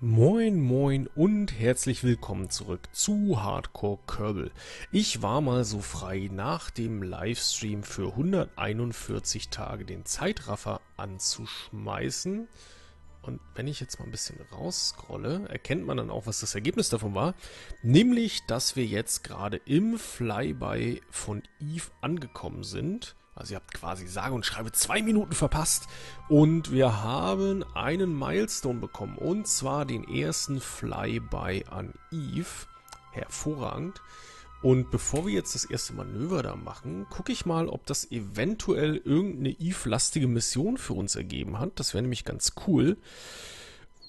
Moin moin und herzlich willkommen zurück zu Hardcore Kerbal. Ich war mal so frei, nach dem Livestream für 141 Tage den Zeitraffer anzuschmeißen. Und wenn ich jetzt mal ein bisschen rausscrolle, erkennt man dann auch, was das Ergebnis davon war. Nämlich, dass wir jetzt gerade im Flyby von Eve angekommen sind. Also ihr habt quasi sage und schreibe 2 Minuten verpasst. Und wir haben einen Milestone bekommen. Und zwar den ersten Flyby an Eve. Hervorragend. Und bevor wir jetzt das erste Manöver da machen, gucke ich mal, ob das eventuell irgendeine Eve-lastige Mission für uns ergeben hat. Das wäre nämlich ganz cool.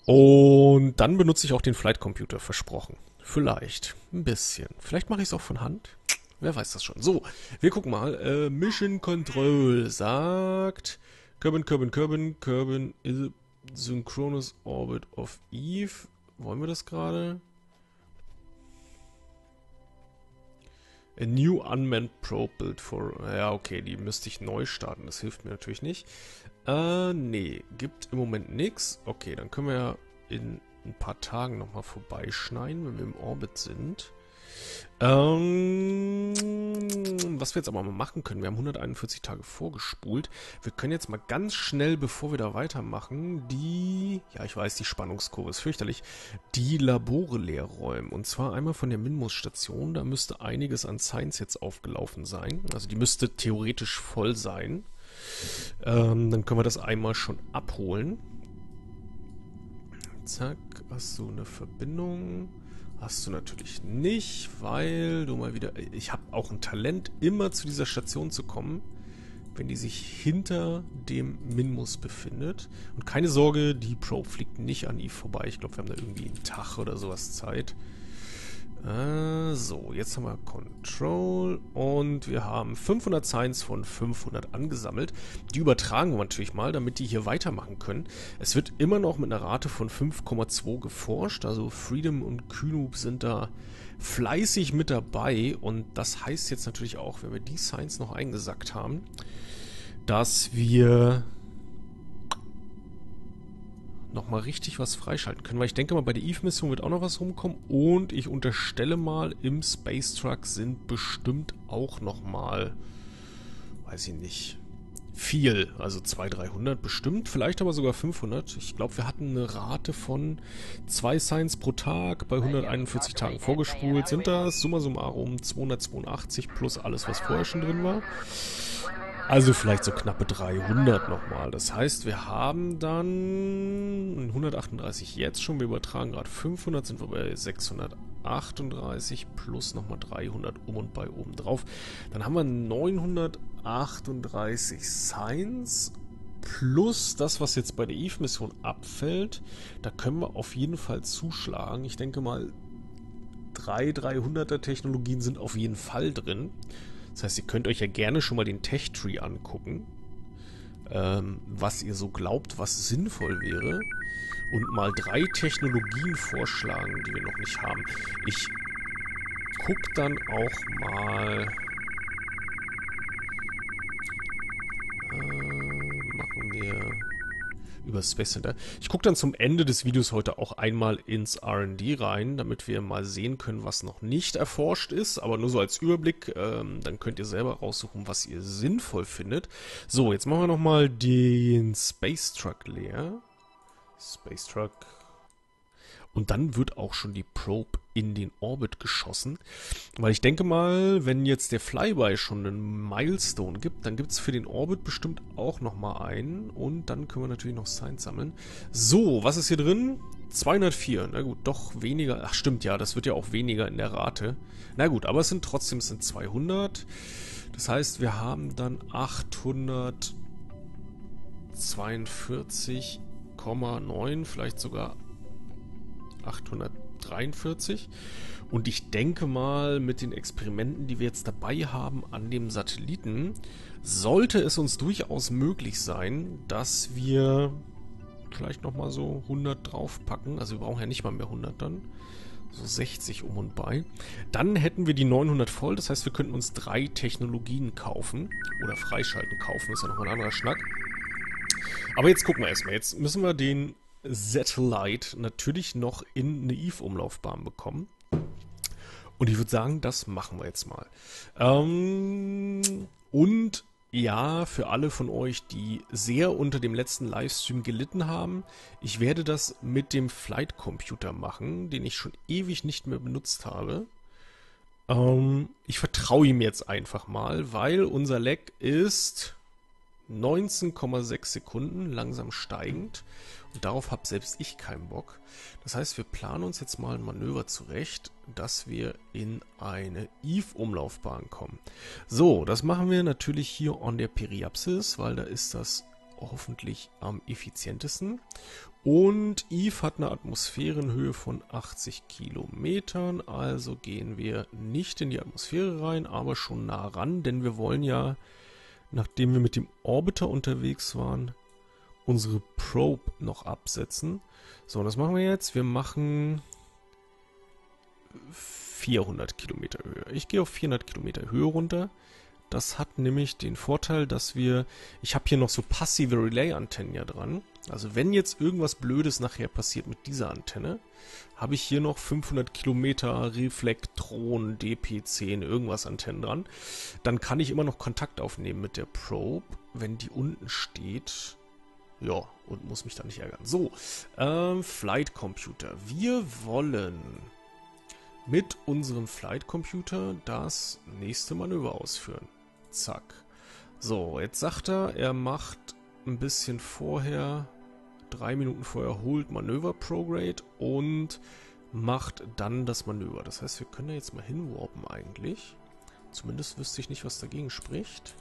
Und dann benutze ich auch den Flight Computer, versprochen. Vielleicht. Ein bisschen. Vielleicht mache ich es auch von Hand. Wer weiß das schon. So, wir gucken mal. Mission Control sagt... Kerbin is synchronous orbit of Eve. Wollen wir das gerade? A new unmanned probe built for... Ja, okay, die müsste ich neu starten. Das hilft mir natürlich nicht. Nee, gibt im Moment nichts. Okay, dann können wir ja in ein paar Tagen nochmal vorbeischneiden, wenn wir im Orbit sind. Was wir jetzt aber mal machen können, wir haben 141 Tage vorgespult. Wir können jetzt mal ganz schnell, bevor wir da weitermachen, die, ja ich weiß, die Spannungskurve ist fürchterlich, die Labore leer räumen. Und zwar einmal von der Minmus-Station, da müsste einiges an Science jetzt aufgelaufen sein. Also die müsste theoretisch voll sein. Dann können wir das einmal schon abholen. Zack, hast du eine Verbindung... Hast du natürlich nicht, weil du mal wieder... Ich habe auch ein Talent, immer zu dieser Station zu kommen, wenn die sich hinter dem Minmus befindet. Und keine Sorge, die Probe fliegt nicht an Eve vorbei. Ich glaube, wir haben da irgendwie einen Tag oder sowas Zeit. So, jetzt haben wir Control und wir haben 500 Science von 500 angesammelt. Die übertragen wir natürlich mal, damit die hier weitermachen können. Es wird immer noch mit einer Rate von 5,2 geforscht, also Freedom und Kynub sind da fleißig mit dabei. Und das heißt jetzt natürlich auch, wenn wir die Science noch eingesackt haben, dass wir... nochmal richtig was freischalten können, weil ich denke mal, bei der Eve-Mission wird auch noch was rumkommen und ich unterstelle mal, im Space Truck sind bestimmt auch nochmal, weiß ich nicht, viel, also 200, 300 bestimmt, vielleicht aber sogar 500. Ich glaube, wir hatten eine Rate von 2 Science pro Tag bei 141 Tagen vorgespult, sind das summa summarum 282 plus alles, was vorher schon drin war. Also vielleicht so knappe 300 nochmal. Das heißt, wir haben dann 138 jetzt schon. Wir übertragen gerade 500, sind wir bei 638 plus nochmal 300 um und bei oben drauf. Dann haben wir 938 Science plus das, was jetzt bei der Eve-Mission abfällt. Da können wir auf jeden Fall zuschlagen. Ich denke mal, 300er Technologien sind auf jeden Fall drin. Das heißt, ihr könnt euch ja gerne schon mal den Tech-Tree angucken, was ihr so glaubt, was sinnvoll wäre. Und mal 3 Technologien vorschlagen, die wir noch nicht haben. Ich gucke dann auch mal... machen wir über Space Center. Ich gucke dann zum Ende des Videos heute auch einmal ins R&D rein, damit wir mal sehen können, was noch nicht erforscht ist, aber nur so als Überblick. Dann könnt ihr selber raussuchen, was ihr sinnvoll findet. So, jetzt machen wir nochmal den Space Truck leer. Space Truck. Und dann wird auch schon die Probe in den Orbit geschossen. Weil ich denke mal, wenn jetzt der Flyby schon einen Milestone gibt, dann gibt es für den Orbit bestimmt auch nochmal einen. Und dann können wir natürlich noch Science sammeln. So, was ist hier drin? 204. Na gut, doch weniger. Ach stimmt, ja, das wird ja auch weniger in der Rate. Na gut, aber es sind trotzdem 200. Das heißt, wir haben dann 842,9, vielleicht sogar 843 und ich denke mal, mit den Experimenten, die wir jetzt dabei haben an dem Satelliten, sollte es uns durchaus möglich sein, dass wir vielleicht nochmal so 100 draufpacken. Also wir brauchen ja nicht mal mehr 100 dann, so 60 um und bei. Dann hätten wir die 900 voll, das heißt, wir könnten uns 3 Technologien kaufen. Oder freischalten kaufen, ist ja nochmal ein anderer Schnack. Aber jetzt gucken wir erstmal. Jetzt müssen wir den Satellite natürlich noch in eine Eve-Umlaufbahn bekommen. Und ich würde sagen, das machen wir jetzt mal. Und ja, für alle von euch, die sehr unter dem letzten Livestream gelitten haben, ich werde das mit dem Flight Computer machen, den ich schon ewig nicht mehr benutzt habe. Ich vertraue ihm jetzt einfach mal, weil unser Lag ist 19,6 Sekunden, langsam steigend. Und darauf habe selbst ich keinen Bock. Das heißt, wir planen uns jetzt mal ein Manöver zurecht, dass wir in eine Eve-Umlaufbahn kommen. So, das machen wir natürlich hier an der Periapsis, weil da ist das hoffentlich am effizientesten. Und Eve hat eine Atmosphärenhöhe von 80 Kilometern, also gehen wir nicht in die Atmosphäre rein, aber schon nah ran, denn wir wollen ja, nachdem wir mit dem Orbiter unterwegs waren, unsere Probe noch absetzen. So, das machen wir jetzt. Wir machen 400 Kilometer Höhe. Ich gehe auf 400 Kilometer Höhe runter. Das hat nämlich den Vorteil, dass wir... Ich habe hier noch so passive Relay-Antennen ja dran. Also wenn jetzt irgendwas Blödes nachher passiert mit dieser Antenne, habe ich hier noch 500 Kilometer Reflektron DP10 irgendwas Antennen dran. Dann kann ich immer noch Kontakt aufnehmen mit der Probe, wenn die unten steht. Ja, und muss mich da nicht ärgern. So, Flight Computer. Wir wollen mit unserem Flight Computer das nächste Manöver ausführen. Zack. So, jetzt sagt er, er macht ein bisschen vorher, 3 Minuten vorher, holt Manöver Prograde und macht dann das Manöver. Das heißt, wir können da jetzt mal hinwarpen eigentlich. Zumindest wüsste ich nicht, was dagegen spricht.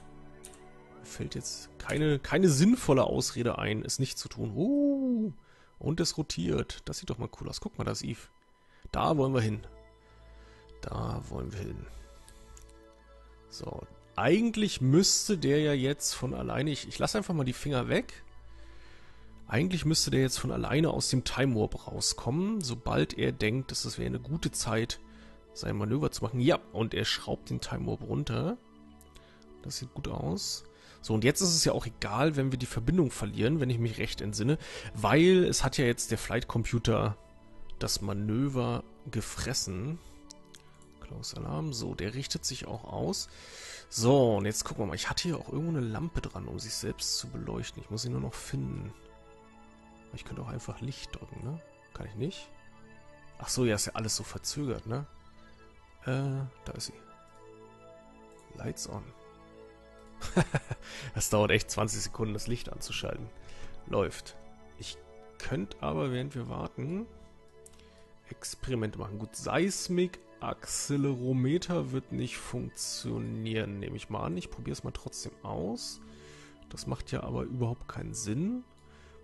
Fällt jetzt keine sinnvolle Ausrede ein, es nicht zu tun. Und es rotiert. Das sieht doch mal cool aus. Guck mal, das ist Eve. Da wollen wir hin. Da wollen wir hin. So, eigentlich müsste der ja jetzt von alleine... Ich lasse einfach mal die Finger weg. Eigentlich müsste der jetzt von alleine aus dem Time Warp rauskommen, sobald er denkt, dass das wäre eine gute Zeit, sein Manöver zu machen. Ja, und er schraubt den Time Warp runter. Das sieht gut aus. So, und jetzt ist es ja auch egal, wenn wir die Verbindung verlieren, wenn ich mich recht entsinne, weil es hat ja jetzt der Flight Computer das Manöver gefressen. Close Alarm. So, der richtet sich auch aus. So, und jetzt gucken wir mal. Ich hatte hier auch irgendwo eine Lampe dran, um sich selbst zu beleuchten. Ich muss sie nur noch finden. Ich könnte auch einfach Licht drücken, ne? Kann ich nicht? Ach so, ja, ist ja alles so verzögert, ne? Da ist sie. Lights on. Das dauert echt 20 Sekunden, das Licht anzuschalten. Läuft. Ich könnte aber, während wir warten, Experimente machen. Gut, Seismic-Axelerometer wird nicht funktionieren, nehme ich mal an. Ich probiere es mal trotzdem aus. Das macht ja aber überhaupt keinen Sinn.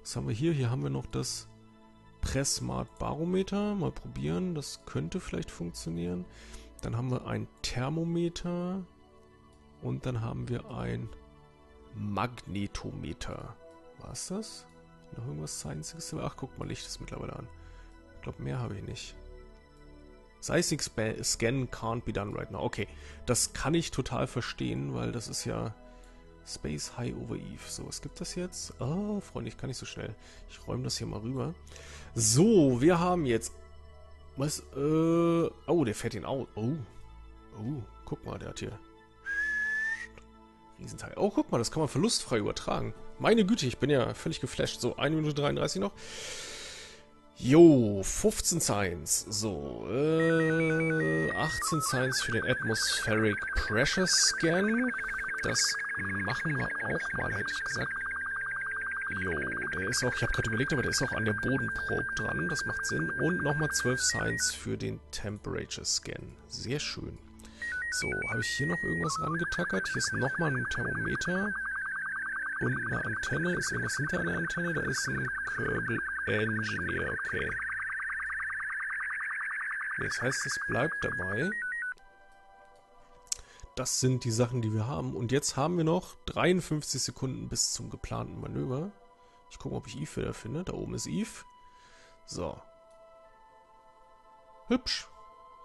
Was haben wir hier? Hier haben wir noch das Pressmart-Barometer. Mal probieren, das könnte vielleicht funktionieren. Dann haben wir ein Thermometer. Und dann haben wir ein Magnetometer. Was ist das? Noch irgendwas Science? Ach, guck mal, Licht ist mittlerweile an. Ich glaube, mehr habe ich nicht. Seismic Scan can't be done right now. Okay, das kann ich total verstehen, weil das ist ja Space High over Eve. So, was gibt das jetzt? Oh, Freunde, ich kann nicht so schnell. Ich räume das hier mal rüber. So, wir haben jetzt... Was? Oh, der fährt ihn out. Oh, guck mal, der hat hier... Riesenteil. Oh, guck mal, das kann man verlustfrei übertragen. Meine Güte, ich bin ja völlig geflasht. So, 1 Minute 33 noch. Jo, 15 Science. So, 18 Science für den Atmospheric Pressure Scan. Das machen wir auch mal, hätte ich gesagt. Jo, der ist auch, ich habe gerade überlegt, aber der ist auch an der Bodenprobe dran. Das macht Sinn. Und nochmal 12 Science für den Temperature Scan. Sehr schön. So, habe ich hier noch irgendwas rangetackert? Hier ist nochmal ein Thermometer und eine Antenne. Ist irgendwas hinter einer Antenne? Da ist ein Kerbal Engineer, okay. Nee, das heißt, es bleibt dabei. Das sind die Sachen, die wir haben. Und jetzt haben wir noch 53 Sekunden bis zum geplanten Manöver. Ich gucke mal, ob ich Eve wieder finde. Da oben ist Eve. So. Hübsch.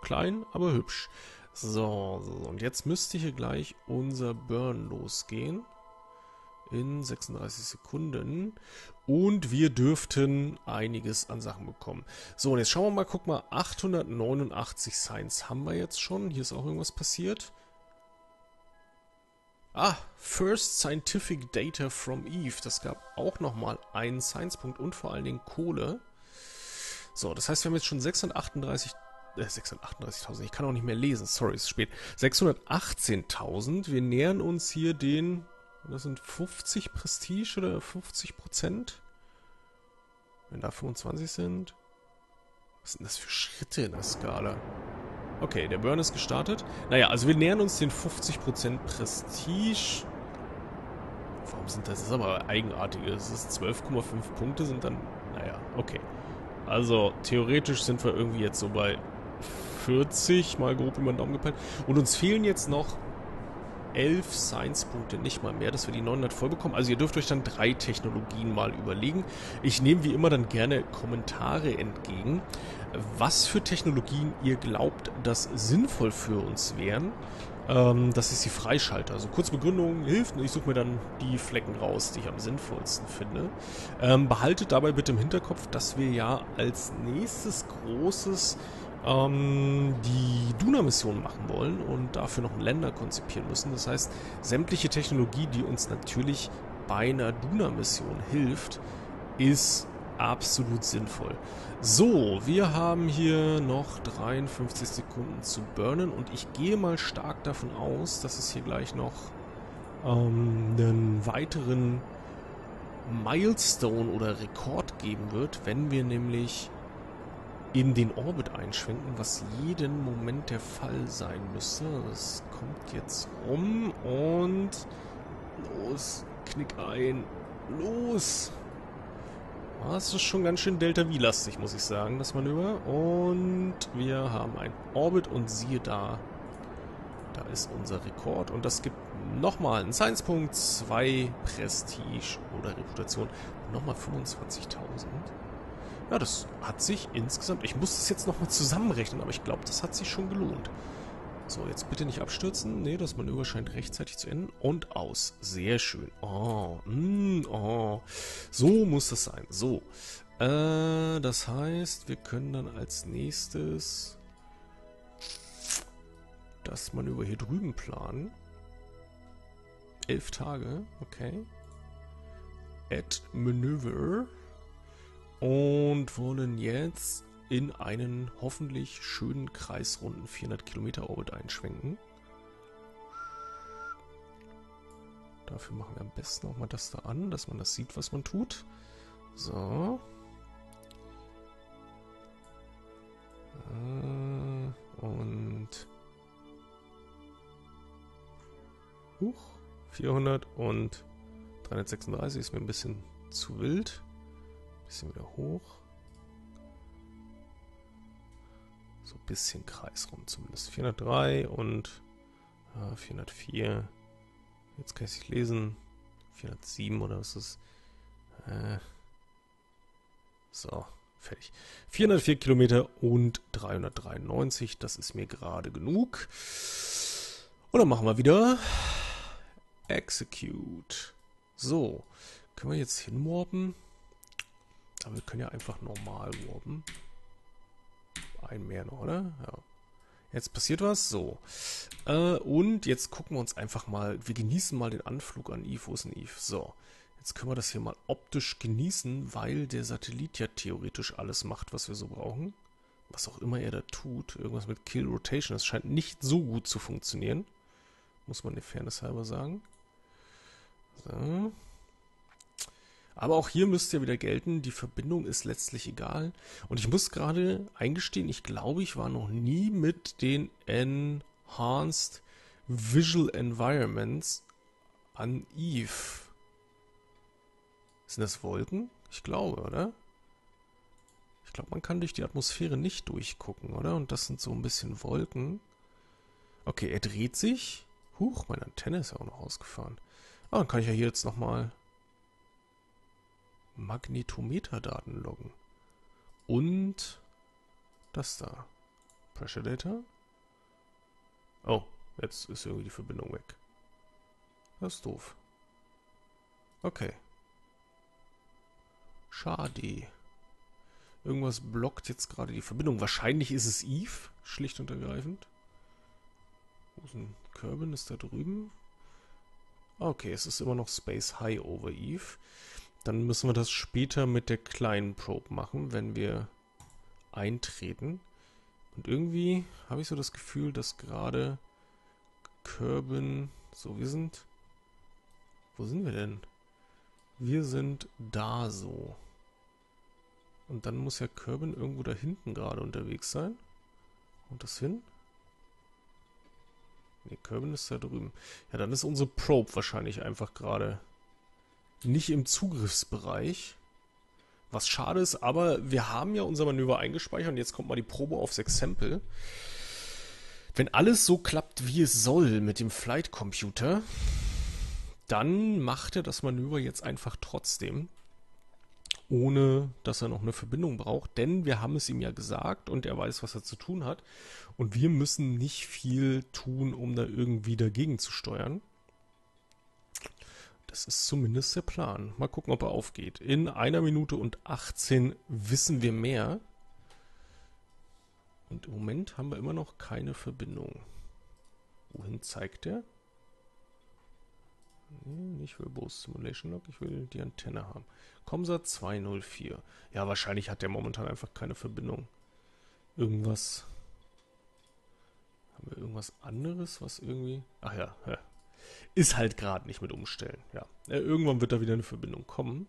Klein, aber hübsch. So, und jetzt müsste hier gleich unser Burn losgehen. In 36 Sekunden. Und wir dürften einiges an Sachen bekommen. So, und jetzt schauen wir mal, guck mal, 889 Science haben wir jetzt schon. Hier ist auch irgendwas passiert. Ah, First Scientific Data from Eve. Das gab auch nochmal einen Science-Punkt und vor allen Dingen Kohle. So, das heißt, wir haben jetzt schon 638.000, ich kann auch nicht mehr lesen, sorry, es ist spät. 618.000, wir nähern uns hier den, das sind 50 Prestige oder 50%? Wenn da 25 sind. Was sind das für Schritte in der Skala? Okay, der Burn ist gestartet. Naja, also wir nähern uns den 50% Prestige. Warum sind das? Das ist aber eigenartig. Das ist 12,5 Punkte sind dann, naja, okay. Also theoretisch sind wir irgendwie jetzt so bei 40, mal grob über den Daumen gepeilt. Und uns fehlen jetzt noch 11 Science-Punkte, nicht mal mehr, dass wir die 900 voll bekommen. Also ihr dürft euch dann 3 Technologien mal überlegen. Ich nehme wie immer dann gerne Kommentare entgegen, was für Technologien ihr glaubt, dass sinnvoll für uns wären, dass ich sie freischalte. Also kurz Begründung hilft und ich suche mir dann die Flecken raus, die ich am sinnvollsten finde. Behaltet dabei bitte im Hinterkopf, dass wir ja als nächstes großes die Duna-Mission machen wollen und dafür noch einen Länder konzipieren müssen. Das heißt, sämtliche Technologie, die uns natürlich bei einer Duna-Mission hilft, ist absolut sinnvoll. So, wir haben hier noch 53 Sekunden zu burnen und ich gehe mal stark davon aus, dass es hier gleich noch einen weiteren Milestone oder Rekord geben wird, wenn wir nämlich in den Orbit einschwenken, was jeden Moment der Fall sein müsste. Das kommt jetzt rum und los, knick ein, los! Das ist schon ganz schön Delta-V-lastig, muss ich sagen, das Manöver. Und wir haben einen Orbit und siehe da, da ist unser Rekord. Und das gibt nochmal einen Science-Punkt, 2 Prestige oder Reputation und nochmal 25.000. Ja, das hat sich insgesamt... Ich muss das jetzt nochmal zusammenrechnen, aber ich glaube, das hat sich schon gelohnt. So, jetzt bitte nicht abstürzen. Nee, das Manöver scheint rechtzeitig zu enden. Und aus. Sehr schön. Oh, oh. So muss das sein. So. Das heißt, wir können dann als nächstes das Manöver hier drüben planen. 11 Tage. Okay. Add Manöver. Und wollen jetzt in einen hoffentlich schönen kreisrunden 400 Kilometer Orbit einschwenken. Dafür machen wir am besten auch mal das da an, dass man das sieht, was man tut. So. Und... Huch, 400 und 336 ist mir ein bisschen zu wild. Bisschen wieder hoch. So ein bisschen kreisrum zumindest. 403 und 404. Jetzt kann ich es nicht lesen. 407 oder was ist das? So, fertig. 404 Kilometer und 393. Das ist mir gerade genug. Und dann machen wir wieder Execute. So, können wir jetzt hinwarpen? Aber wir können ja einfach normal warpen. Ein mehr noch, oder? Ja. Jetzt passiert was. So. Und jetzt gucken wir uns einfach mal, wir genießen mal den Anflug an Eve. Wo ist denn Eve? So. Jetzt können wir das hier mal optisch genießen, weil der Satellit ja theoretisch alles macht, was wir so brauchen. Was auch immer er da tut. Irgendwas mit Kill Rotation. Das scheint nicht so gut zu funktionieren. Muss man der Fairness halber sagen. So. Aber auch hier müsst ihr wieder gelten, die Verbindung ist letztlich egal. Und ich muss gerade eingestehen, ich glaube, ich war noch nie mit den Enhanced Visual Environments an Eve. Sind das Wolken? Ich glaube, oder? Ich glaube, man kann durch die Atmosphäre nicht durchgucken, oder? Und das sind so ein bisschen Wolken. Okay, er dreht sich. Huch, meine Antenne ist ja auch noch ausgefahren. Ah, dann kann ich ja hier jetzt nochmal... Magnetometer-Daten loggen. Und das da. Pressure Data. Oh, jetzt ist irgendwie die Verbindung weg. Das ist doof. Okay. Schade. Irgendwas blockt jetzt gerade die Verbindung. Wahrscheinlich ist es Eve, schlicht und ergreifend. Wo ist ein Kerbin? Ist da drüben? Okay, es ist immer noch Space High over Eve. Dann müssen wir das später mit der kleinen Probe machen, wenn wir eintreten. Und irgendwie habe ich so das Gefühl, dass gerade Kerbin... So, wir sind... Wo sind wir denn? Wir sind da so. Und dann muss ja Kerbin irgendwo da hinten gerade unterwegs sein. Und das hin? Ne, Kerbin ist da drüben. Ja, dann ist unsere Probe wahrscheinlich einfach gerade nicht im Zugriffsbereich. Was schade ist, aber wir haben ja unser Manöver eingespeichert und jetzt kommt mal die Probe auf 6 Sample. Wenn alles so klappt, wie es soll mit dem Flight Computer, dann macht er das Manöver jetzt einfach trotzdem, ohne dass er noch eine Verbindung braucht, denn wir haben es ihm ja gesagt und er weiß, was er zu tun hat und wir müssen nicht viel tun, um da irgendwie dagegen zu steuern. Das ist zumindest der Plan. Mal gucken, ob er aufgeht. In 1 Minute und 18 wissen wir mehr. Und im Moment haben wir immer noch keine Verbindung. Wohin zeigt er? Ich will Bose Simulation Log, ich will die Antenne haben. ComSat 204. Ja, wahrscheinlich hat der momentan einfach keine Verbindung. Irgendwas. Haben wir irgendwas anderes, was irgendwie... Ach ja, ja. Ist halt gerade nicht mit umstellen. Ja. Irgendwann wird da wieder eine Verbindung kommen.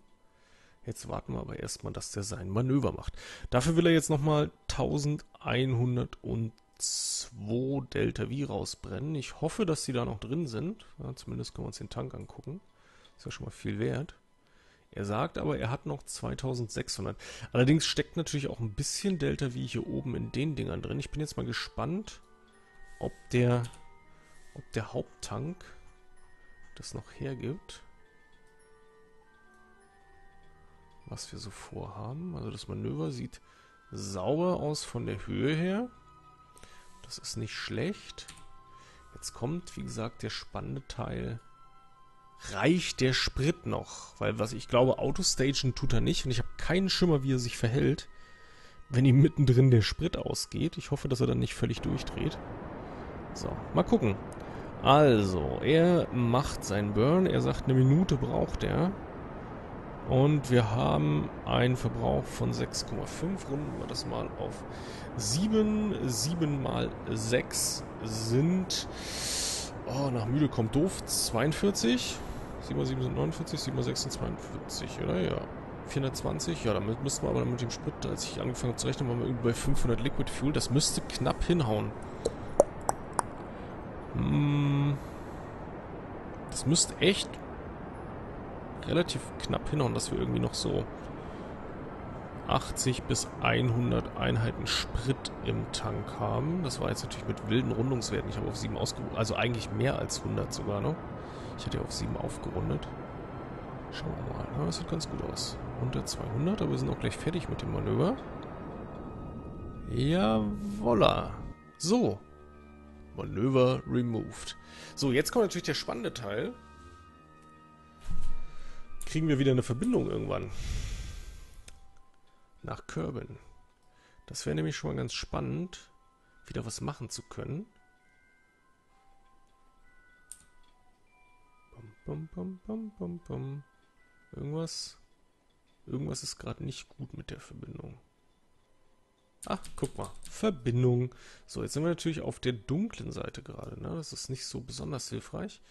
Jetzt warten wir aber erstmal, dass der sein Manöver macht. Dafür will er jetzt nochmal 1102 Delta V rausbrennen. Ich hoffe, dass die da noch drin sind. Ja, zumindest können wir uns den Tank angucken. Ist ja schon mal viel wert. Er sagt aber, er hat noch 2600. Allerdings steckt natürlich auch ein bisschen Delta V hier oben in den Dingern drin. Ich bin jetzt mal gespannt, ob der Haupttank das noch hergibt. Was wir so vorhaben. Also das Manöver sieht sauber aus von der Höhe her. Das ist nicht schlecht. Jetzt kommt, wie gesagt, der spannende Teil. Reicht der Sprit noch? Weil was ich glaube, Autostagen tut er nicht. Und ich habe keinen Schimmer, wie er sich verhält, wenn ihm mittendrin der Sprit ausgeht. Ich hoffe, dass er dann nicht völlig durchdreht. So, mal gucken. Also, er macht seinen Burn. Er sagt, 1 Minute braucht er. Und wir haben einen Verbrauch von 6,5. Runden wir das mal auf 7. 7 mal 6 sind... Oh, nach müde kommt doof. 42. 7 mal 7 sind 49. 7 mal 6 sind 42, oder? Ja. 420. Ja, damit müssten wir aber mit dem Sprit, als ich angefangen habe zu rechnen, waren wir irgendwie bei 500 Liquid Fuel. Das müsste knapp hinhauen. Das müsste echt... relativ knapp hinhauen, dass wir irgendwie noch so 80 bis 100 Einheiten Sprit im Tank haben. Das war jetzt natürlich mit wilden Rundungswerten. Ich habe auf 7 ausgerundet, also eigentlich mehr als 100 sogar noch. Ich hatte ja auf 7 aufgerundet. Schauen wir mal. Ja, das sieht ganz gut aus. Unter 200, aber wir sind auch gleich fertig mit dem Manöver. Jawolla. So. Manöver removed. So, jetzt kommt natürlich der spannende Teil. Kriegen wir wieder eine Verbindung irgendwann. Nach Kerbin. Das wäre nämlich schon mal ganz spannend, wieder was machen zu können. Bum, bum, bum, bum, bum. Irgendwas ist gerade nicht gut mit der Verbindung. Ach, guck mal. Verbindung. So, jetzt sind wir natürlich auf der dunklen Seite gerade. Ne? Das ist nicht so besonders hilfreich.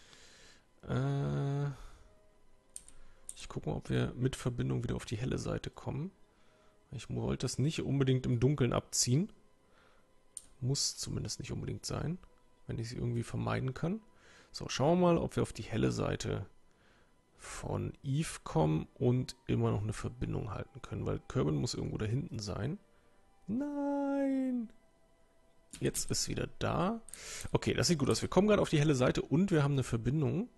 Ich gucke mal, ob wir mit Verbindung wieder auf die helle Seite kommen. Ich wollte das nicht unbedingt im Dunkeln abziehen. Muss zumindest nicht unbedingt sein, wenn ich es irgendwie vermeiden kann. So, schauen wir mal, ob wir auf die helle Seite von Eve kommen und immer noch eine Verbindung halten können, weil Kerbin muss irgendwo da hinten sein. Nein! Jetzt ist wieder da. Okay, das sieht gut aus. Wir kommen gerade auf die helle Seite und wir haben eine Verbindung.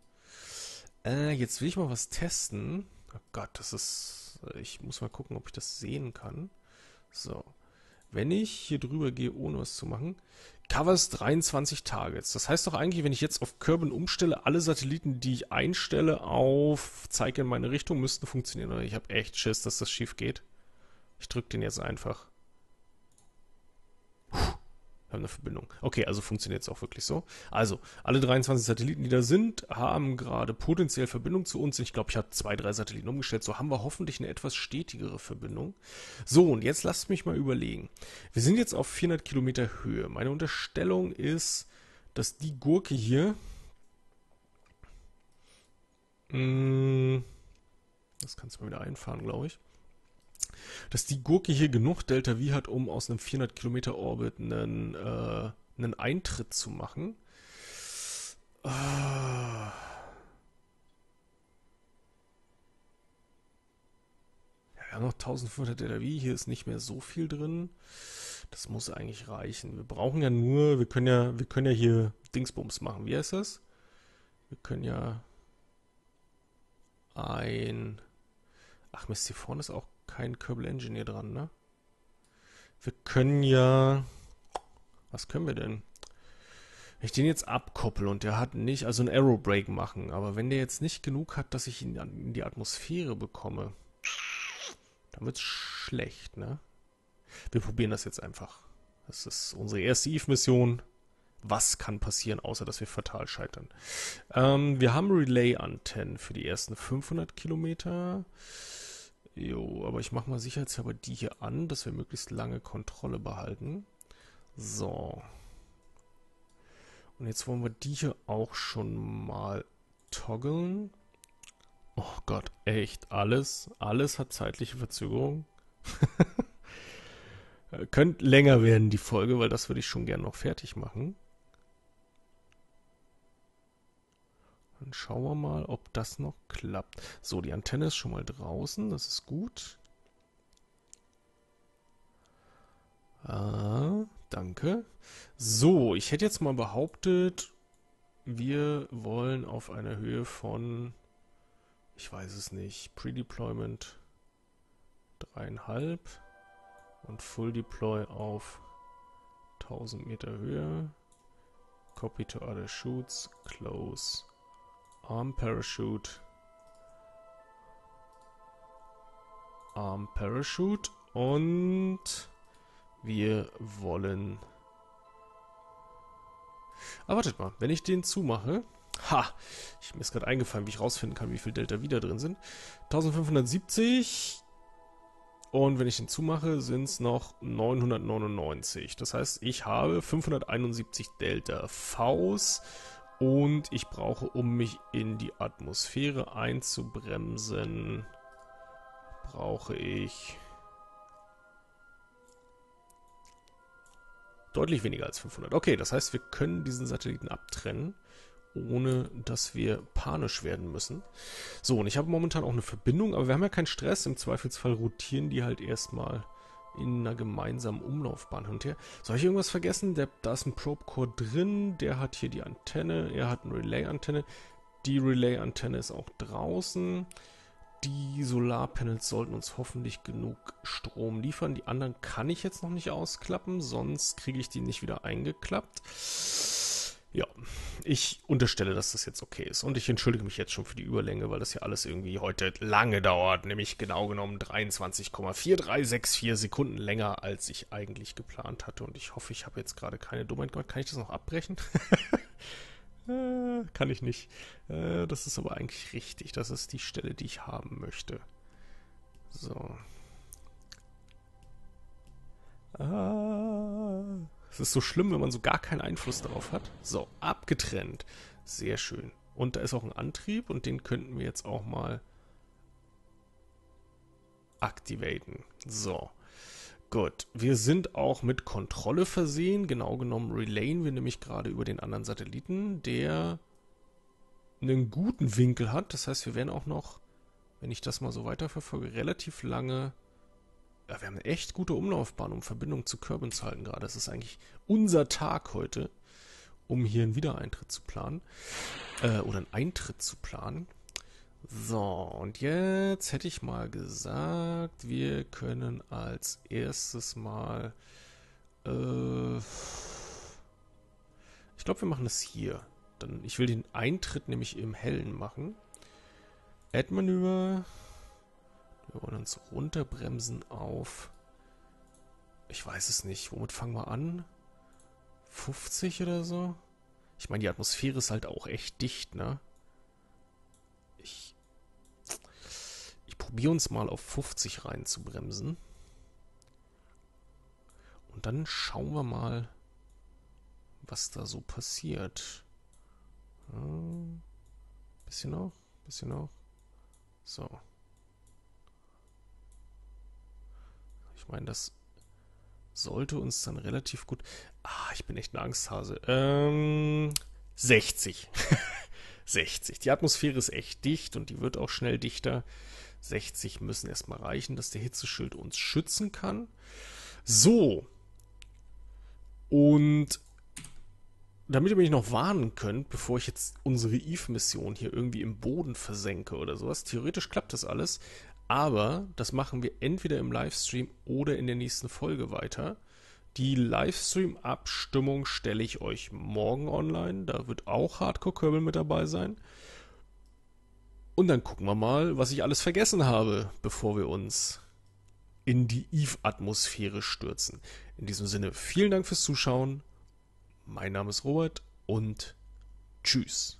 Jetzt will ich mal was testen. Oh Gott, das ist... Ich muss mal gucken, ob ich das sehen kann. So. wenn ich hier drüber gehe, ohne was zu machen, covers 23 Targets. Das heißt doch eigentlich, wenn ich jetzt auf Kerbin umstelle, alle Satelliten, die ich einstelle, auf zeige in meine Richtung, müssten funktionieren. Oder ich habe echt Schiss, dass das schief geht. Ich drücke den jetzt einfach. Wir haben eine Verbindung. Okay, also funktioniert es auch wirklich so. Also, alle 23 Satelliten, die da sind, haben gerade potenziell Verbindung zu uns. Ich glaube, ich habe 2, 3 Satelliten umgestellt. So haben wir hoffentlich eine etwas stetigere Verbindung. So, und jetzt lasst mich mal überlegen. Wir sind jetzt auf 400 Kilometer Höhe. Meine Unterstellung ist, dass die Gurke hier... Das kannst du mal wieder einfahren, glaube ich. Dass die Gurke hier genug Delta V hat, um aus einem 400 Kilometer Orbit einen Eintritt zu machen. Ja, wir haben noch 1500 Delta V, hier ist nicht mehr so viel drin. Das muss eigentlich reichen. Wir brauchen ja nur, wir können ja hier Dingsbums machen. Wie heißt das? Wir können ja ein... Ach Mist, hier vorne ist auch kein Kerbal Engineer dran, ne? Wir können ja... Was können wir denn? Wenn ich den jetzt abkoppel und der hat nicht... Also einen Arrow Break machen. Aber wenn der jetzt nicht genug hat, dass ich ihn in die Atmosphäre bekomme, dann wird's schlecht, ne? Wir probieren das jetzt einfach. Das ist unsere erste Eve-Mission. Was kann passieren, außer dass wir fatal scheitern? Wir haben Relay-Antennen für die ersten 500 Kilometer. Jo, aber ich mache mal sicherheitshalber die hier an, dass wir möglichst lange Kontrolle behalten. So. Und jetzt wollen wir die hier auch schon mal toggeln. Oh Gott, echt, alles hat zeitliche Verzögerung. Könnte länger werden, die Folge, weil das würde ich schon gerne noch fertig machen. Dann schauen wir mal, ob das noch klappt. So, die Antenne ist schon mal draußen. Das ist gut. Ah, danke. So, ich hätte jetzt mal behauptet, wir wollen auf einer Höhe von, ich weiß es nicht, Pre-Deployment 3,5 und Full Deploy auf 1000 Meter Höhe. Copy to other shoots. Close. Arm Parachute. Arm Parachute. Und wir wollen... Ah, wartet mal. Wenn ich den zumache... Ha! Mir ist gerade eingefallen, wie ich rausfinden kann, wie viel Delta wieder drin sind. 1570. Und wenn ich den zumache, sind es noch 999. Das heißt, ich habe 571 Delta Vs. Und ich brauche, um mich in die Atmosphäre einzubremsen, brauche ich deutlich weniger als 500. Okay, das heißt, wir können diesen Satelliten abtrennen, ohne dass wir panisch werden müssen. So, und ich habe momentan auch eine Verbindung, aber wir haben ja keinen Stress. Im Zweifelsfall rotieren die halt erstmal in einer gemeinsamen Umlaufbahn hin und her. Soll ich irgendwas vergessen? Da ist ein Probe-Core drin, der hat hier die Antenne, er hat eine Relay-Antenne. Die Relay-Antenne ist auch draußen. Die Solarpanels sollten uns hoffentlich genug Strom liefern. Die anderen kann ich jetzt noch nicht ausklappen, sonst kriege ich die nicht wieder eingeklappt. Ja, ich unterstelle, dass das jetzt okay ist. Und ich entschuldige mich jetzt schon für die Überlänge, weil das ja alles irgendwie heute lange dauert. Nämlich genau genommen 23,4364 Sekunden länger, als ich eigentlich geplant hatte. Und ich hoffe, ich habe jetzt gerade keine Dummheit gemacht. Kann ich das noch abbrechen? Kann ich nicht. Das ist aber eigentlich richtig. Das ist die Stelle, die ich haben möchte. So. Es ist so schlimm, wenn man so gar keinen Einfluss darauf hat. So, abgetrennt. Sehr schön. Und da ist auch ein Antrieb und den könnten wir jetzt auch mal aktivieren. So, gut. Wir sind auch mit Kontrolle versehen. Genau genommen relayen wir nämlich gerade über den anderen Satelliten, der einen guten Winkel hat. Das heißt, wir werden auch noch, wenn ich das mal so weiterverfolge, relativ lange... Ja, wir haben eine echt gute Umlaufbahn, um Verbindung zu Kerbin zu halten gerade. Das ist eigentlich unser Tag heute, um hier einen Wiedereintritt zu planen. Oder einen Eintritt zu planen. So, und jetzt hätte ich mal gesagt, wir können als erstes mal, ich glaube, wir machen das hier. Dann, ich will den Eintritt nämlich im Hellen machen. Add-Manöver. Wir wollen uns runterbremsen auf, ich weiß es nicht, womit fangen wir an? 50 oder so? Ich meine, die Atmosphäre ist halt auch echt dicht, ne? Ich probiere uns mal auf 50 reinzubremsen. Und dann schauen wir mal, was da so passiert. Hm. Bisschen noch, bisschen noch. So. Ich meine, das sollte uns dann relativ gut... Ah, ich bin echt ein Angsthase. 60. 60. Die Atmosphäre ist echt dicht und die wird auch schnell dichter. 60 müssen erstmal reichen, dass der Hitzeschild uns schützen kann. So. Und damit ihr mich noch warnen könnt, bevor ich jetzt unsere Eve-Mission hier irgendwie im Boden versenke oder sowas, theoretisch klappt das alles, aber das machen wir entweder im Livestream oder in der nächsten Folge weiter. Die Livestream-Abstimmung stelle ich euch morgen online. Da wird auch Hardcore Kerbal mit dabei sein. Und dann gucken wir mal, was ich alles vergessen habe, bevor wir uns in die Eve-Atmosphäre stürzen. In diesem Sinne, vielen Dank fürs Zuschauen. Mein Name ist Robert und tschüss.